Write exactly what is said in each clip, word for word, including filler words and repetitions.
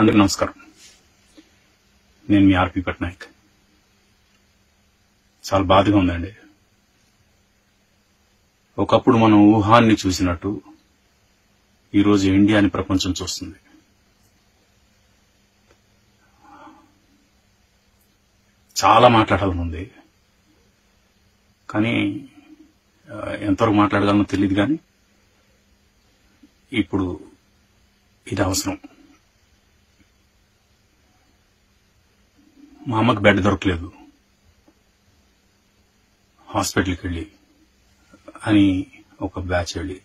అందరికీ నమస్కారం. నేను మీ ఆర్పీ పట్నాయక్. చాలా బాధగా ఉందండి. ఒకప్పుడు మనం ఊహాన్ని చూసినట్టు ఈరోజు ఇండియాని ప్రపంచం చూస్తుంది. చాలా మాట్లాడాలనుంది, కానీ ఎంతవరకు మాట్లాడగలనో తెలియదు. కానీ ఇప్పుడు ఇది అవసరం. మా అమ్మకు బెడ్ దొరకలేదు, హాస్పిటల్కి వెళ్ళి అని ఒక బ్యాచ్ వెళ్ళి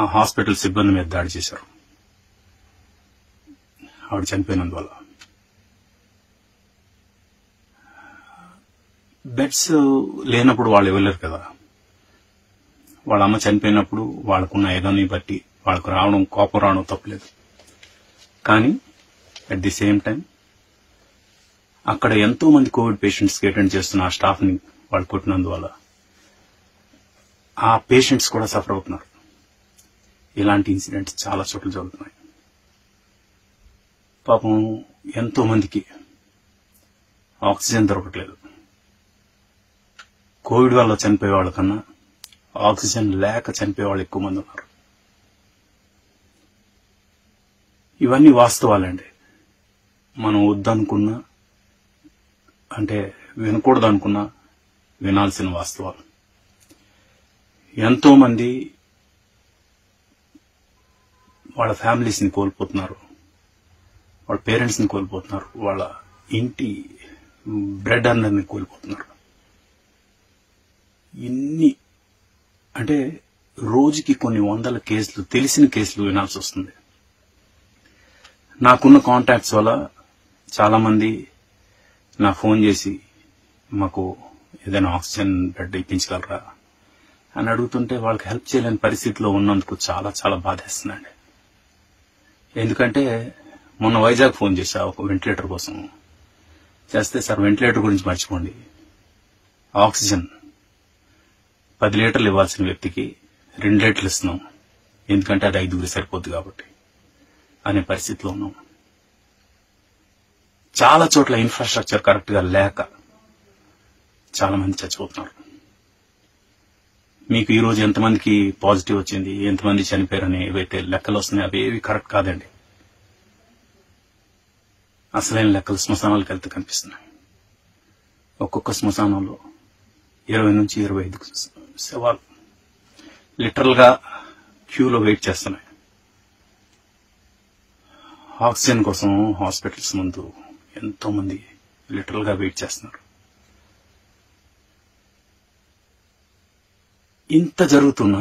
ఆ హాస్పిటల్ సిబ్బంది మీద దాడి చేశారు. ఆవిడ చనిపోయినందువల్ల బెడ్స్ లేనప్పుడు వాళ్ళు ఇవ్వలేరు కదా. వాళ్ళ అమ్మ చనిపోయినప్పుడు వాళ్ళకున్న ఏదాన్ని బట్టి వాళ్ళకు రావడం, కోపం రావడం తప్పలేదు. కానీ అట్ ది సేమ్ టైం అక్కడ ఎంతో మంది కోవిడ్ పేషెంట్స్ కి అటెండ్ చేస్తున్న ఆ స్టాఫ్ ని వాళ్ళు కొట్టినందువల్ల ఆ పేషెంట్స్ కూడా సఫర్ అవుతున్నారు. ఇలాంటి ఇన్సిడెంట్స్ చాలా చోట్ల జరుగుతున్నాయి. పాపం ఎంతో మందికి ఆక్సిజన్ దొరకట్లేదు. కోవిడ్ వల్ల చనిపోయే వాళ్ళ కన్నా ఆక్సిజన్ లేక చనిపోయే వాళ్ళు ఎక్కువ మంది ఉన్నారు. ఇవన్నీ వాస్తవాలండి. మనం వద్దనుకున్నా, అంటే వినకూడదు అనుకున్నా వినాల్సిన వాస్తవాలు. ఎంతో మంది వాళ్ళ ఫ్యామిలీస్ ని కోల్పోతున్నారు, వాళ్ళ పేరెంట్స్ ని కోల్పోతున్నారు, వాళ్ళ ఇంటి బ్రెడ్ అన్నర్ని కోల్పోతున్నారు. ఇన్ని అంటే రోజుకి కొన్ని వందల కేసులు, తెలిసిన కేసులు వినాల్సి వస్తుంది. నాకున్న కాంటాక్ట్స్ వల్ల చాలా మంది నా ఫోన్ చేసి మాకు ఏదైనా ఆక్సిజన్ బెడ్ ఇప్పించగలరా అని అడుగుతుంటే వాళ్ళకి హెల్ప్ చేయలేని పరిస్థితిలో ఉన్నందుకు చాలా చాలా బాధేస్తుందండి. ఎందుకంటే మొన్న వైజాగ్ ఫోన్ చేశా ఒక వెంటిలేటర్ కోసం. చేస్తే సార్ వెంటిలేటర్ గురించి మర్చిపోండి, ఆక్సిజన్ పది లీటర్లు ఇవ్వాల్సిన వ్యక్తికి రెండు లీటర్లు ఇస్తున్నాం, ఎందుకంటే అది ఐదుగురు సరిపోద్ది కాబట్టి అనే పరిస్థితిలో ఉన్నాం. చాలా చోట్ల ఇన్ఫ్రాస్ట్రక్చర్ కరెక్ట్ గా లేక చాలా మంది చచ్చిపోతున్నారు. మీకు ఈరోజు ఎంతమందికి పాజిటివ్ వచ్చింది, ఎంతమంది చనిపోయారని ఏవైతే లెక్కలు వస్తున్నాయి అవి ఏవి కరెక్ట్ కాదండి. అసలైన లెక్కలు శ్మశానాలకు వెళ్తే కనిపిస్తున్నాయి. ఒక్కొక్క శ్మశానంలో ఇరవై నుంచి ఇరవై ఐదు శవాలు లిటరల్ గా క్యూలో వెయిట్ చేస్తున్నాయి. ఆక్సిజన్ కోసం హాస్పిటల్స్ ముందు ఎంతో మంది లిటరల్ గా వెయిట్ చేస్తున్నారు. ఇంత జరుగుతున్నా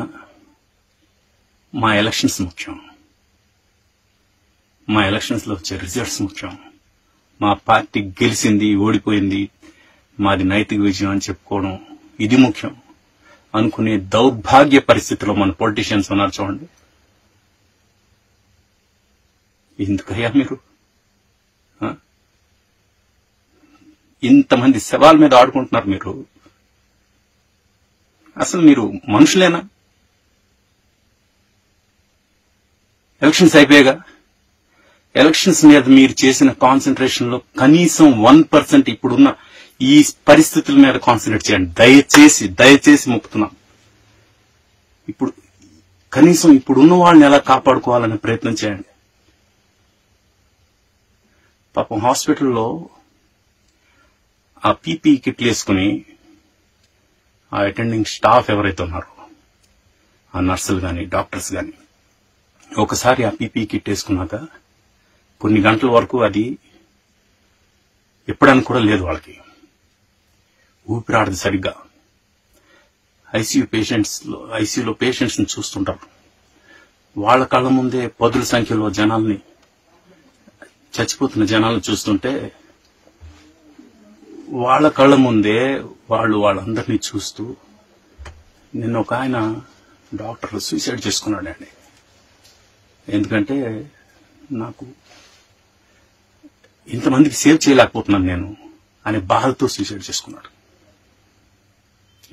మా ఎలక్షన్స్ ముఖ్యం, మా ఎలక్షన్స్ లో వచ్చే రిజల్ట్స్ ముఖ్యం. మా పార్టీ గెలిచింది, ఓడిపోయింది, మాది నైతిక విజయం అని చెప్పుకోవడం ఇది ముఖ్యం అనుకునే దౌర్భాగ్య పరిస్థితిలో మన పొలిటీషియన్స్ ఉన్నారు చూడండి. ఎందుకయ్యా మీరు ఇంతమంది శవాల మీద ఆడుకుంటున్నారు? మీరు అసలు మీరు మనుషులేనా? ఎలక్షన్స్ అయిపోయాగా ఎలక్షన్స్ మీద మీరు చేసిన కాన్సన్ట్రేషన్ లో కనీసం వన్ పర్సెంట్ ఇప్పుడున్న ఈ పరిస్థితుల మీద కాన్సన్ట్రేట్ చేయండి. దయచేసి దయచేసి మొక్కుతున్నాం. ఇప్పుడు కనీసం ఇప్పుడున్న వాళ్ళని ఎలా కాపాడుకోవాలనే ప్రయత్నం చేయండి. పాపం హాస్పిటల్లో ఆ పీపీ కిట్లు వేసుకుని ఆ అటెండింగ్ స్టాఫ్ ఎవరైతే ఉన్నారో ఆ నర్సులు కానీ డాక్టర్స్ కానీ ఒకసారి ఆ పీపీ కిట్ వేసుకున్నాక కొన్ని గంటల వరకు అది ఎప్పుడని కూడా లేదు. వాళ్ళకి ఊపిరాడదు సరిగ్గా. ఐసీయూ పేషెంట్స్ ఐసీయూలో పేషెంట్స్ ని చూస్తుంటారు. వాళ్ళ కళ్ళ ముందే పదుల సంఖ్యలో జనాల్ని, చచ్చిపోతున్న జనాలను చూస్తుంటే వాళ్ళ కళ్ళ ముందే వాళ్ళు వాళ్ళందరినీ చూస్తూ నిన్న ఒక ఆయన డాక్టర్ సూసైడ్ చేసుకున్నాడండి. ఎందుకంటే నాకు ఇంతమందికి సేవ్ చేయలేకపోతున్నాను నేను అనే బాధతో సూసైడ్ చేసుకున్నాడు.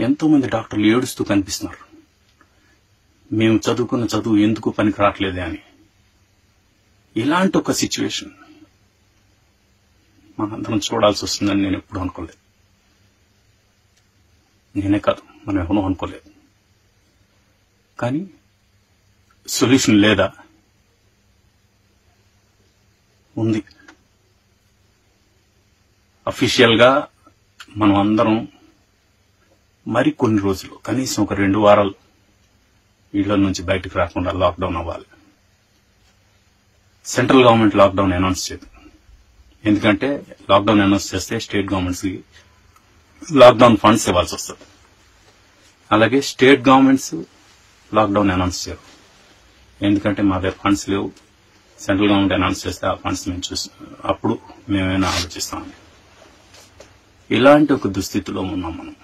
ఎంతో మంది డాక్టర్లు ఏడుస్తూ కనిపిస్తున్నారు, మేము చదువుకున్న చదువు ఎందుకు పనికి రావట్లేదే అని. ఇలాంటి ఒక సిచువేషన్ మనందరం చూడాల్సి వస్తుందని నేను ఎప్పుడూ అనుకోలేదు. నేనే కాదు, మనం ఎవరూ అనుకోలేదు. కానీ సొల్యూషన్ లేదా? ఉంది. అఫీషియల్గా మనం అందరం మరి కొన్ని రోజులు, కనీసం ఒక రెండు వారాలు ఇళ్ల నుంచి బయటకు రాకుండా లాక్డౌన్ అవ్వాలి. సెంట్రల్ గవర్నమెంట్ లాక్డౌన్ అనౌన్స్ చేయదు. ఎందుకంటే లాక్డౌన్ అనౌన్స్ చేస్తే స్టేట్ గవర్నమెంట్స్కి లాక్డౌన్ ఫండ్స్ ఇవ్వాల్సి వస్తుంది. అలాగే స్టేట్ గవర్నమెంట్స్ లాక్డౌన్ అనౌన్స్ చేయరు. ఎందుకంటే మా దగ్గర ఫండ్స్ లేవు, సెంట్రల్ గవర్నమెంట్ అనౌన్స్ చేస్తే ఆ ఫండ్స్ మేము చూసి అప్పుడు మేమైనా ఆలోచిస్తామని. ఇలాంటి ఒక దుస్థితిలో ఉన్నాం మనం.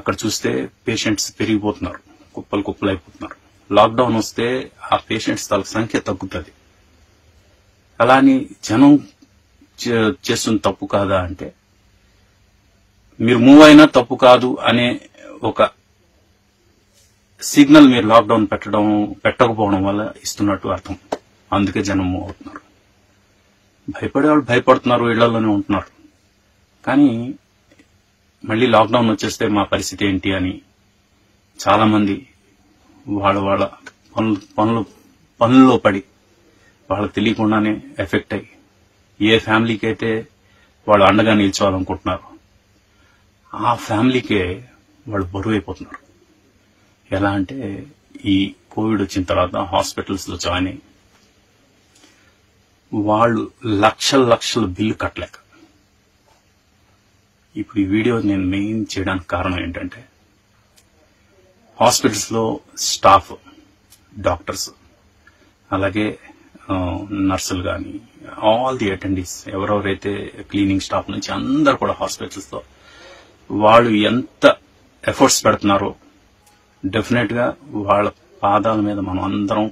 అక్కడ చూస్తే పేషెంట్స్ పెరిగిపోతున్నారు, కుప్పలు కుప్పలు అయిపోతున్నారు. లాక్డౌన్ వస్తే ఆ పేషెంట్స్ తల సంఖ్య తగ్గుతుంది. అలా అని జనం చేస్తున్న తప్పు కాదా అంటే, మీరు మూవ్ అయినా తప్పు కాదు అనే ఒక సిగ్నల్ మీరు లాక్డౌన్ పెట్టడం పెట్టకపోవడం వల్ల ఇస్తున్నట్టు అర్థం. అందుకే జనం మూవ్ అవుతున్నారు. భయపడే వాళ్ళు భయపడుతున్నారు, ఇళ్లలోనే ఉంటున్నారు. కానీ మళ్ళీ లాక్డౌన్ వచ్చేస్తే మా పరిస్థితి ఏంటి అని చాలామంది వాళ్ళ వాళ్ళ పనులు పనులు పనుల్లో పడి వాళ్ళకు తెలియకుండానే ఎఫెక్ట్ అయ్యి, ఏ ఫ్యామిలీకి అయితే వాళ్ళు అండగా నిల్చోవాలనుకుంటున్నారో ఆ ఫ్యామిలీకే వాళ్ళు బరువు అయిపోతున్నారు. ఎలా అంటే, ఈ కోవిడ్ వచ్చిన తర్వాత హాస్పిటల్స్లో జాయిన్ అయ్యి వాళ్ళు లక్షల లక్షల బిల్లు కట్టలేక. ఇప్పుడు ఈ వీడియో నేను మెయిన్ చేయడానికి కారణం ఏంటంటే, హాస్పిటల్స్లో స్టాఫ్, డాక్టర్స్, అలాగే నర్సులు కానీ ఆల్ ది అటెండీస్, ఎవరెవరైతే క్లీనింగ్ స్టాఫ్ నుంచి అందరు కూడా హాస్పిటల్స్లో వాళ్ళు ఎంత ఎఫర్ట్స్ పెడుతున్నారో డెఫినెట్గా వాళ్ళ పాదాల మీద మనం అందరం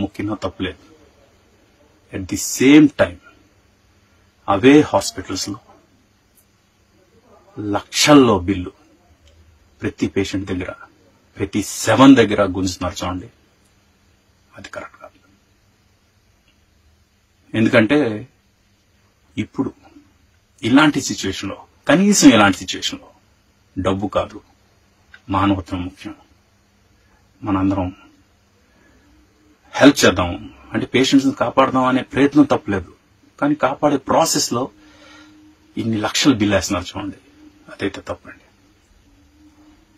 మొక్కినా తప్పులేదు. అట్ ది సేమ్ టైం అవే హాస్పిటల్స్లో లక్షల్లో బిల్లు ప్రతి పేషెంట్ దగ్గర, ప్రతి సెవెన్ దగ్గర గుంజుతున్నారు. చూడండి, అది కరెక్ట్ కాదు. ఎందుకంటే ఇప్పుడు ఇలాంటి సిచ్యువేషన్లో, కనీసం ఇలాంటి సిచ్యువేషన్లో డబ్బు కాదు, మానవత్వం ముఖ్యం. మనందరం హెల్ప్ చేద్దాం అంటే పేషెంట్స్ని కాపాడదాం అనే ప్రయత్నం తప్పలేదు. కానీ కాపాడే ప్రాసెస్లో ఇన్ని లక్షలు బిల్లు వేస్తున్నారు. చూడండి, అదైతే తప్పండి.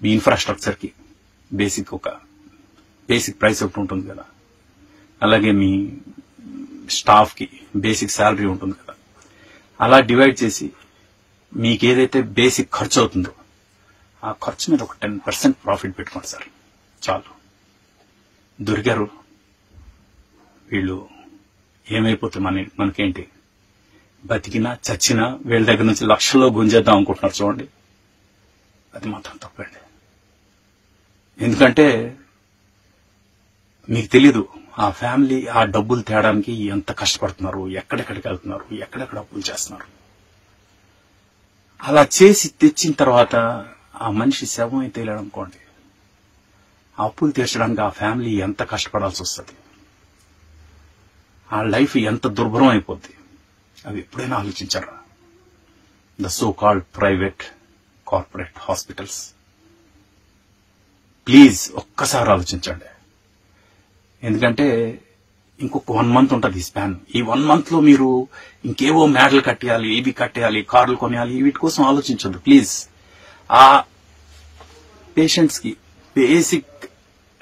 మీ ఇన్ఫ్రాస్ట్రక్చర్కి బేసిక్ ఒక బేసిక్ ప్రైస్ ఒకటి ఉంటుంది కదా, అలాగే మీ స్టాఫ్కి బేసిక్ శాలరీ ఉంటుంది కదా, అలా డివైడ్ చేసి మీకు ఏదైతే బేసిక్ ఖర్చు అవుతుందో ఆ ఖర్చు మీద ఒక టెన్ పర్సెంట్ ప్రాఫిట్ పెట్టుకోండి సార్, చాలు. దొరికారు వీళ్ళు, ఏమైపోతే మన మనకేంటి, బతికినా చచ్చినా వీళ్ళ దగ్గర నుంచి లక్షల్లో గుంజేద్దాం అనుకుంటున్నారు. చూడండి, అది మాత్రం తప్పండి. ఎందుకంటే మీకు తెలీదు ఆ ఫ్యామిలీ ఆ డబ్బులు తేడానికి ఎంత కష్టపడుతున్నారు, ఎక్కడెక్కడికి వెళ్తున్నారు, ఎక్కడెక్కడ అప్పులు చేస్తున్నారు. అలా చేసి తెచ్చిన తర్వాత ఆ మనిషి శవం అయితే తేలాడనుకోండి, ఆ అప్పులు తీర్చడానికి ఆ ఫ్యామిలీ ఎంత కష్టపడాల్సి వస్తుంది, ఆ లైఫ్ ఎంత దుర్భరం అయిపోద్ది. అవి ఎప్పుడైనా ఆలోచించారా? The so called private corporate hospitals, please ఒక్కసారి ఆలోచించండి. ఎందుకంటే ఇంకొక వన్ మంత్ ఉంటుంది ఈ స్పాన్. ఈ వన్ మంత్లో మీరు ఇంకేవో మేడలు కట్టేయాలి, ఇవి కట్టేయాలి, కార్లు కొనేయాలి, వీటి కోసం ఆలోచించద్దు ప్లీజ్. ఆ పేషెంట్స్కి బేసిక్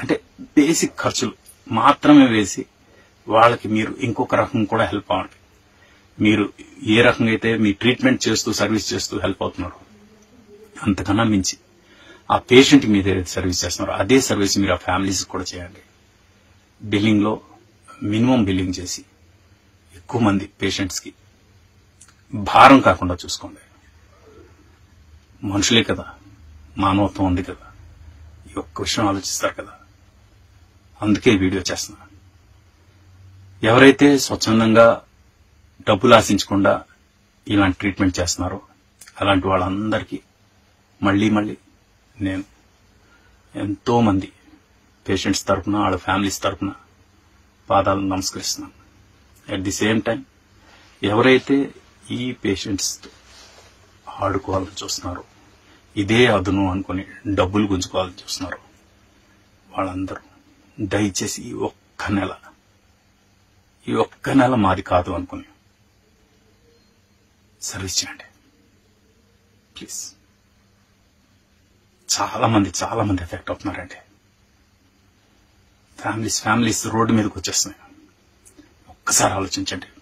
అంటే బేసిక్ ఖర్చులు మాత్రమే వేసి వాళ్ళకి మీరు ఇంకొక రకం కూడా హెల్ప్ అవ్వండి. మీరు ఏ రకంగా అయితే మీ ట్రీట్మెంట్ చేస్తూ సర్వీస్ చేస్తూ హెల్ప్ అవుతున్నారు, అంతకన్నా మించి ఆ పేషెంట్ మీద ఏదైతే సర్వీస్ చేస్తున్నారో అదే సర్వీస్ మీరు ఆ ఫ్యామిలీస్ కూడా చేయండి. బిల్లింగ్లో మినిమం బిల్లింగ్ చేసి ఎక్కువ మంది పేషెంట్స్కి భారం కాకుండా చూసుకోండి. మనుషులే కదా, మానవత్వం ఉంది కదా, ఈ ఒక్క విషయం ఆలోచిస్తారు కదా. అందుకే వీడియో చేస్తున్నా. ఎవరైతే స్వచ్ఛందంగా డబ్బులు ఆశించకుండా ఇలాంటి ట్రీట్మెంట్ చేస్తున్నారో అలాంటి వాళ్ళందరికీ మళ్ళీ మళ్ళీ నేను ఎంతోమంది పేషెంట్స్ తరఫున వాళ్ళ ఫ్యామిలీస్ తరఫున పాదాలను నమస్కరిస్తున్నాం. అట్ ది సేమ్ టైం ఎవరైతే ఈ పేషెంట్స్ ఆడుకోవాలని చూస్తున్నారో, ఇదే అదును అనుకుని డబ్బులు గుంజుకోవాలని చూస్తున్నారో వాళ్ళందరూ దయచేసి ఈ ఒక్క నెల ఈ ఒక్క నెల మాది కాదు అనుకుని సర్వీస్ చేయండి ప్లీజ్. చాలా మంది చాలా మంది ఎఫెక్ట్ అవుతున్నారండి. ఫ్యామిలీస్ ఫ్యామిలీస్ రోడ్డు మీదకి వచ్చేస్తున్నాయి. ఒక్కసారి ఆలోచించండి.